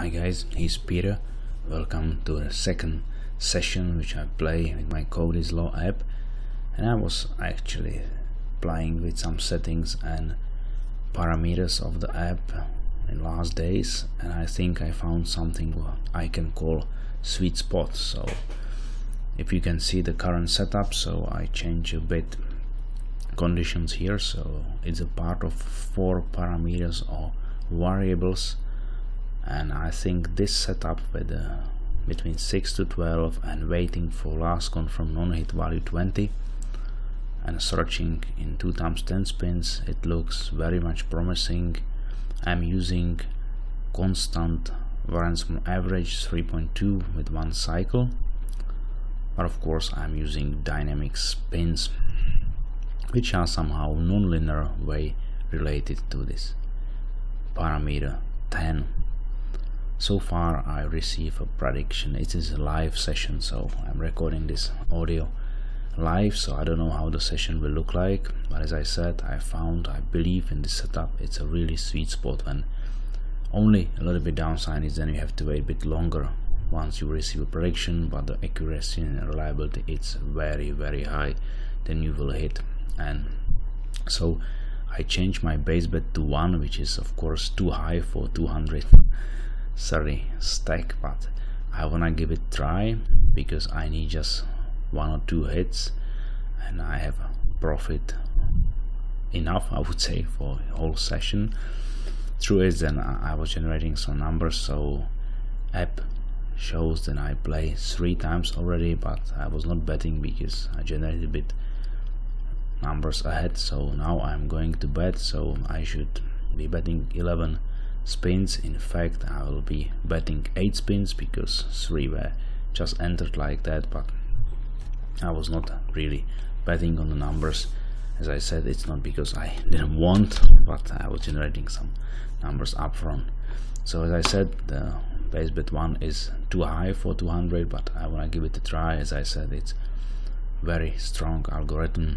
Hi guys, here's Peter. Welcome to the second session which I play with my Code is Law app, and I was actually playing with some settings and parameters of the app in last days, and I think I found something what I can call sweet spot. So if you can see the current setup, so I change a bit conditions here, so it's a part of 4 parameters or variables, and I think this setup with between 6 to 12 and waiting for last confirm non-hit value 20 and searching in 2x10 spins, it looks very much promising. I'm using constant variance from average 3.2 with 1 cycle, but of course I'm using dynamic spins, which are somehow non-linear way related to this parameter 10. So far I receive a prediction. It is a live session, so I'm recording this audio live, so I don't know how the session will look like, but as I said, I believe in this setup. It's a really sweet spot, when only a little bit downside is then you have to wait a bit longer once you receive a prediction, but the accuracy and reliability, it's very very high, then you will hit. And so I change my base bet to 1, which is of course too high for 230 stack, but I wanna give it a try because I need just 1 or 2 hits and I have a profit enough, I would say, for the whole session. True is then I was generating some numbers, so app shows then I play 3 times already, but I was not betting because I generated a bit numbers ahead. So now I'm going to bet, so I should be betting 11 spins. In fact, I will be betting 8 spins because 3 were just entered like that, but I was not really betting on the numbers. As I said, it's not because I didn't want, but I was generating some numbers up front. So as I said, the base bet 1 is too high for 200, but I want to give it a try. As I said, it's very strong algorithm,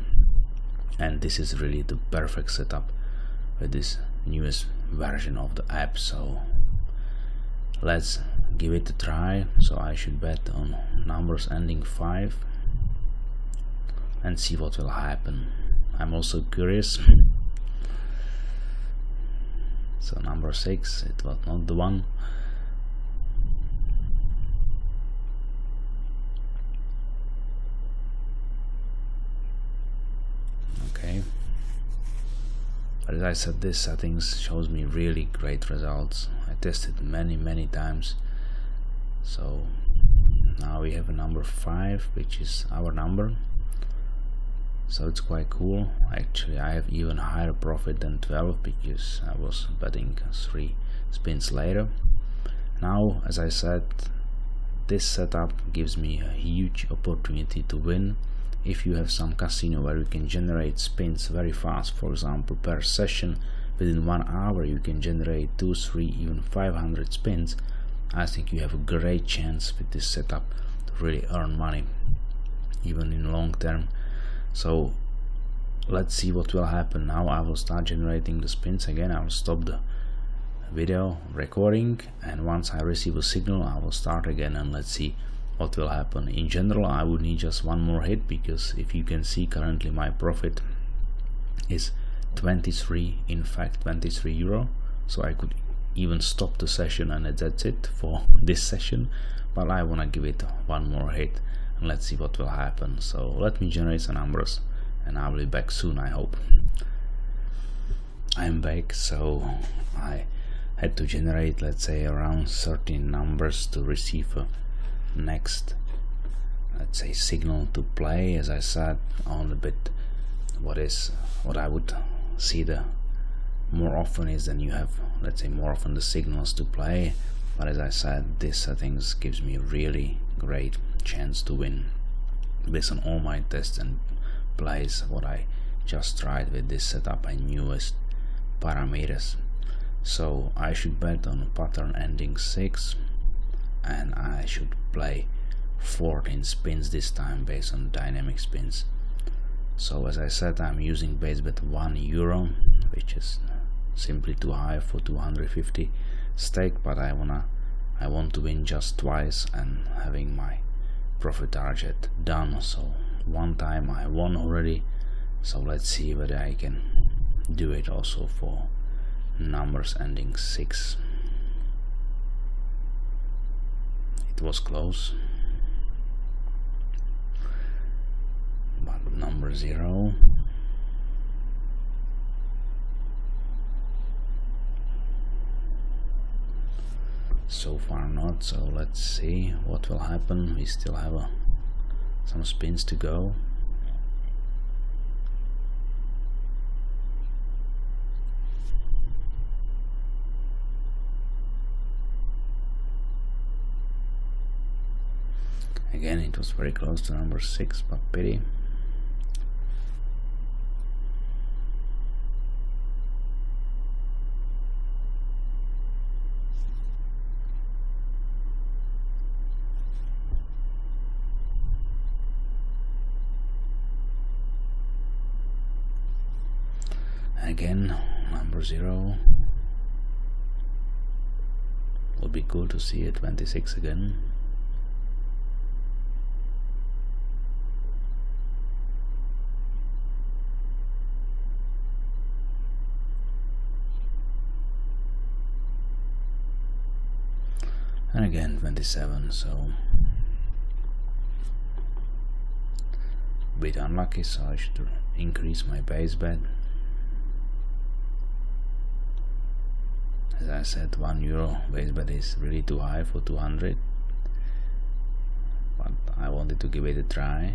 and this is really the perfect setup with this newest version of the app. So let's give it a try. So I should bet on numbers ending 5 and see what will happen. I'm also curious. So number 6, it was not the one. But as I said, this settings shows me really great results. I tested many times. So now we have a number 5, which is our number, so it's quite cool. Actually, I have even higher profit than 12 because I was betting 3 spins later. Now, as I said, this setup gives me a huge opportunity to win. If you have some casino where you can generate spins very fast, for example per session within 1 hour you can generate 2, 3, even 500 spins, I think you have a great chance with this setup to really earn money even in long term. So let's see what will happen. Now I will start generating the spins again. I will stop the video recording, and once I receive a signal I will start again, and let's see what will happen. In general, I would need just 1 more hit, because if you can see currently my profit is 23, in fact 23 euro, so I could even stop the session and that's it for this session, but I wanna give it 1 more hit and let's see what will happen. So let me generate some numbers and I will be back soon, I hope. I'm back. So I had to generate, let's say, around 13 numbers to receive a next, let's say, signal to play. As I said, on a bit what I would see the more often is then you have, let's say, more often the signals to play, but as I said, this settings gives me a really great chance to win based on all my tests and plays what I just tried with this setup and newest parameters. So I should bet on a pattern ending 6 and I should play 14 spins this time based on dynamic spins. So as I said, I'm using base bet 1 euro, which is simply too high for 250 stake, but I wanna I want to win just twice and having my profit target done. So one time I won already, so let's see whether I can do it also for numbers ending 6. It was close, but number 0. So far not, so let's see what will happen. We still have some spins to go. Again, it was very close to number 6, but pity. Again, number 0. Would be cool to see a 26 again. And again 27, so a bit unlucky, so I should increase my base bet. As I said, €1 base bet is really too high for 200, but I wanted to give it a try.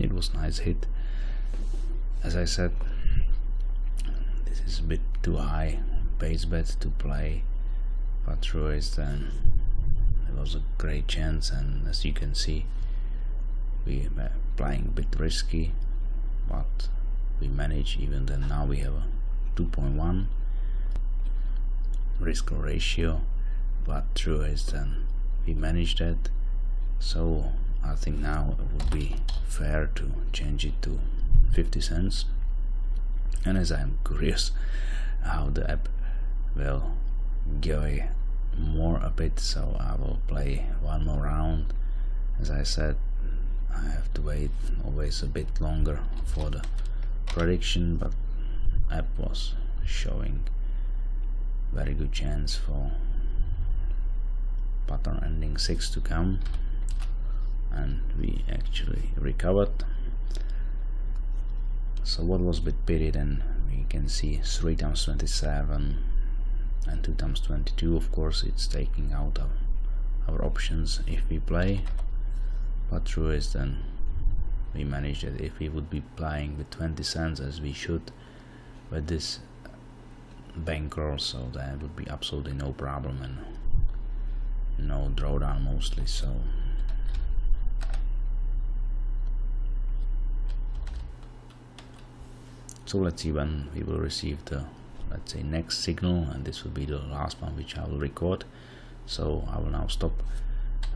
It was a nice hit. As I said, this is a bit too high base bet to play, but true is then it was a great chance, and as you can see we were playing a bit risky, but we managed even then. Now we have a 2.1 risk ratio, but true is then we managed that, so I think now it would be fair to change it to 50 cents, and as I'm curious how the app will give more a bit, so I will play one more round. As I said, I have to wait always a bit longer for the prediction, but app was showing very good chance for pattern ending 6 to come, and we actually recovered. So what was a bit pity then, we can see 3 times 27 and 2 times 22. Of course it's taking out our options if we play, but true is then we managed it. If we would be playing with 20 cents as we should with this bankroll, so that would be absolutely no problem and no drawdown mostly. So let's see when we will receive the, let's say, next signal, and this will be the last one which I will record. So I will now stop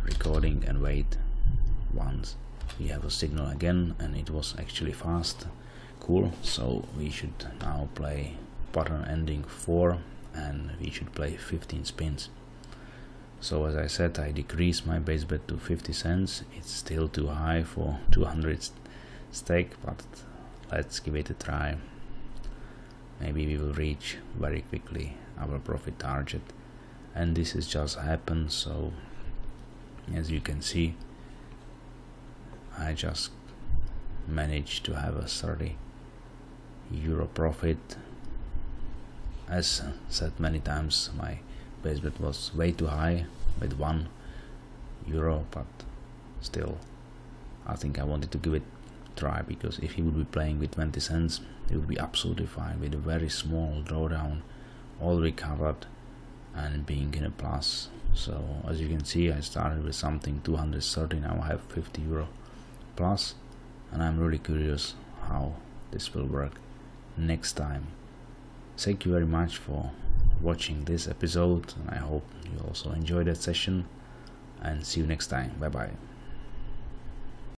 recording and wait once we have a signal again, and it was actually fast. Cool, so we should now play pattern ending 4 and we should play 15 spins. So as I said, I decrease my base bet to 50 cents. It's still too high for 200 stake, but let's give it a try. Maybe we will reach very quickly our profit target, and this has just happened. So as you can see, I just managed to have a 30 euro profit. As said many times, my base bet was way too high with 1 euro, but still I think I wanted to give it a try, because if he would be playing with 20 cents it would be absolutely fine, with a very small drawdown, all recovered and being in a plus. So as you can see, I started with something 230, now I have 50 euro plus, and I'm really curious how this will work next time. Thank you very much for watching this episode, and I hope you also enjoyed that session, and see you next time. Bye bye.